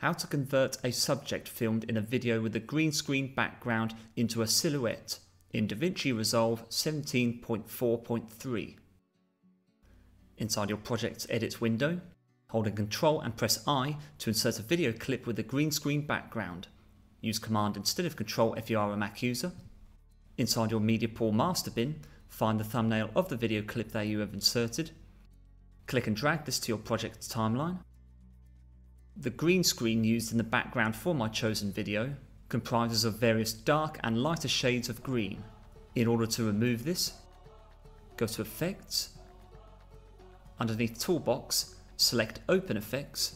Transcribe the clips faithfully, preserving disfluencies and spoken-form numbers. How to convert a subject filmed in a video with a green screen background into a silhouette in DaVinci Resolve seventeen point four point three. Inside your project's edit window, holding Ctrl and press I to insert a video clip with a green screen background. Use Command instead of Control if you are a Mac user. Inside your MediaPool master bin, find the thumbnail of the video clip that you have inserted. Click and drag this to your project's timeline. The green screen used in the background for my chosen video comprises of various dark and lighter shades of green. In order to remove this, go to Effects. Underneath Toolbox, select Open Effects.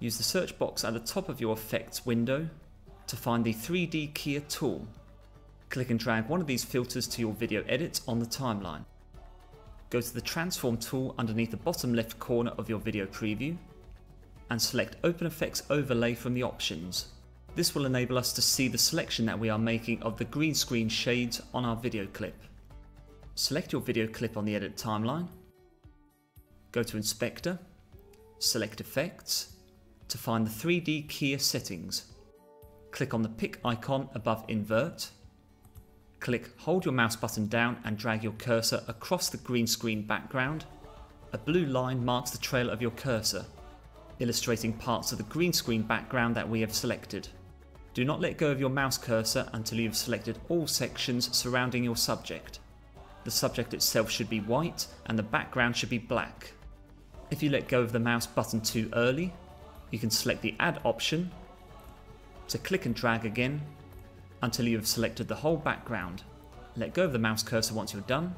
Use the search box at the top of your effects window to find the three D Keyer tool. Click and drag one of these filters to your video edit on the timeline. Go to the Transform tool underneath the bottom left corner of your video preview and select Open Effects Overlay from the options. This will enable us to see the selection that we are making of the green screen shades on our video clip. Select your video clip on the edit timeline. Go to Inspector, select Effects to find the three D Keyer settings. Click on the pick icon above Invert. Click, hold your mouse button down and drag your cursor across the green screen background. A blue line marks the trail of your cursor, illustrating parts of the green screen background that we have selected. Do not let go of your mouse cursor until you have selected all sections surrounding your subject. The subject itself should be white and the background should be black. If you let go of the mouse button too early, you can select the Add option to click and drag again until you have selected the whole background. Let go of the mouse cursor once you're done.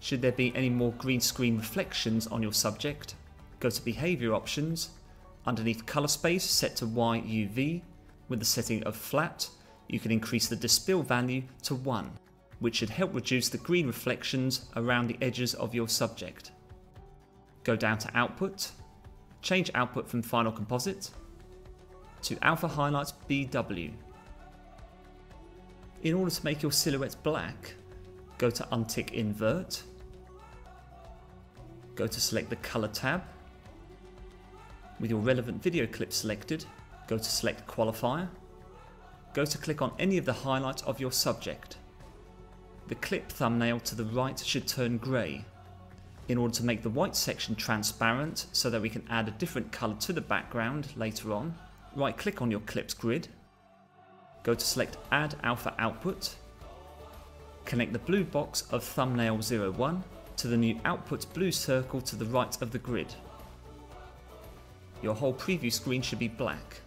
Should there be any more green screen reflections on your subject, go to Behavior options. Underneath Color Space, set to Y U V. With the setting of Flat, you can increase the Despill value to one, which should help reduce the green reflections around the edges of your subject. Go down to Output. Change output from Final Composite to Alpha Highlights B W. In order to make your silhouette black, go to Untick Invert. Go to select the Color tab. With your relevant video clip selected, go to select Qualifier. Go to click on any of the highlights of your subject. The clip thumbnail to the right should turn grey. In order to make the white section transparent so that we can add a different colour to the background later on, right click on your clip's grid, go to select Add Alpha Output, connect the blue box of thumbnail zero one to the new output blue circle to the right of the grid. Your whole preview screen should be black.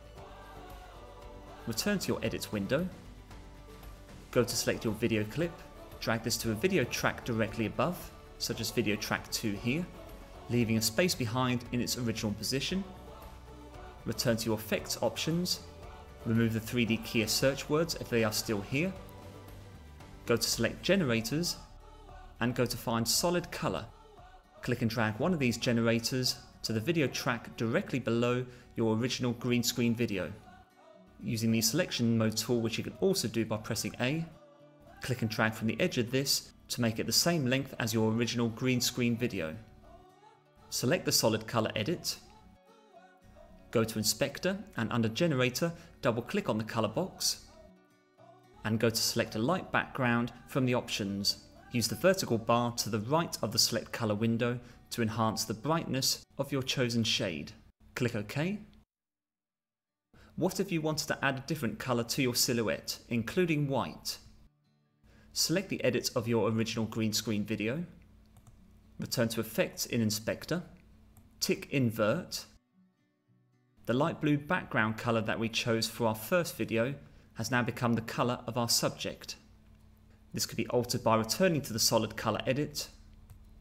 Return to your edit window, go to select your video clip, drag this to a video track directly above, such as video track two here, leaving a space behind in its original position. Return to your effects options, remove the three D Keyer search words if they are still here, go to select generators and go to find solid color. Click and drag one of these generators to the video track directly below your original green screen video. Using the selection mode tool, which you can also do by pressing A, click and drag from the edge of this to make it the same length as your original green screen video. Select the solid color edit, go to Inspector and under Generator, double click on the color box and go to select a light background from the options. Use the vertical bar to the right of the select color window to enhance the brightness of your chosen shade. Click OK. What if you wanted to add a different color to your silhouette, including white? Select the edit of your original green screen video, return to Effects in Inspector, tick Invert. The light blue background color that we chose for our first video has now become the color of our subject. This could be altered by returning to the solid color edit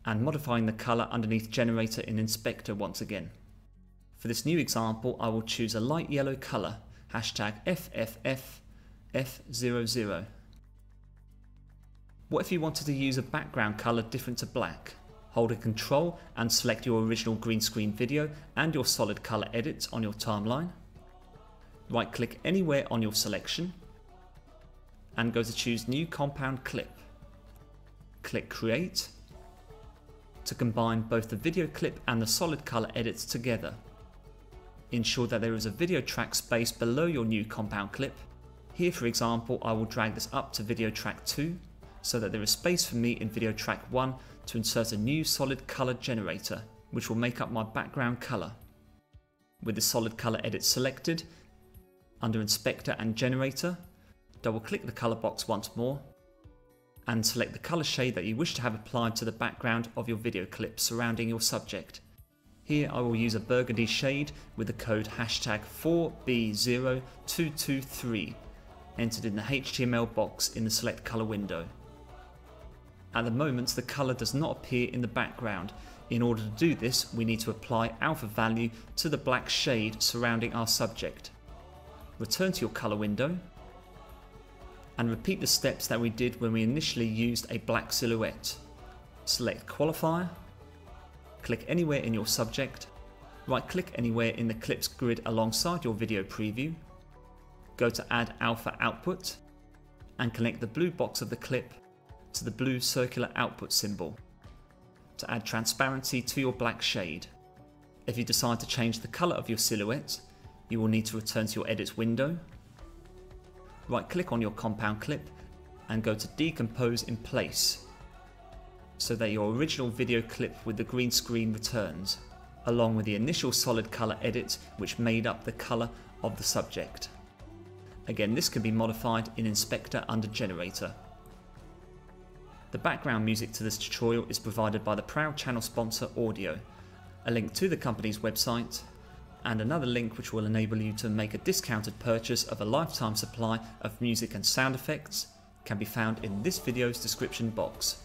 and modifying the color underneath Generator in Inspector once again. For this new example, I will choose a light yellow color, hashtag F F F F zero zero. What if you wanted to use a background colour different to black? Hold a Ctrl and select your original green screen video and your solid colour edit on your timeline. Right click anywhere on your selection and go to choose New Compound Clip. Click Create to combine both the video clip and the solid colour edits together. Ensure that there is a video track space below your new compound clip. Here, for example, I will drag this up to video track two so that there is space for me in video track one to insert a new solid color generator, which will make up my background color. With the solid color edit selected, under Inspector and Generator, double click the color box once more and select the color shade that you wish to have applied to the background of your video clip surrounding your subject. Here I will use a burgundy shade with the code hashtag four B zero two two three, entered in the H T M L box in the Select Color window. At the moment the color does not appear in the background. In order to do this, we need to apply alpha value to the black shade surrounding our subject. Return to your color window and repeat the steps that we did when we initially used a black silhouette. Select Qualifier. Click anywhere in your subject, right-click anywhere in the clip's grid alongside your video preview, go to Add Alpha Output, and connect the blue box of the clip to the blue circular output symbol to add transparency to your black shade. If you decide to change the color of your silhouette, you will need to return to your edit window, right-click on your compound clip, and go to Decompose in Place, so that your original video clip with the green screen returns, along with the initial solid color edit which made up the color of the subject. Again, this can be modified in Inspector under Generator. The background music to this tutorial is provided by the proud channel sponsor Audiio, a link to the company's website, and another link which will enable you to make a discounted purchase of a lifetime supply of music and sound effects can be found in this video's description box.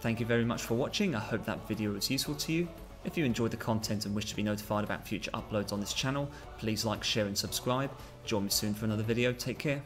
Thank you very much for watching. I hope that video was useful to you. If you enjoyed the content and wish to be notified about future uploads on this channel, please like, share and subscribe. Join me soon for another video. Take care.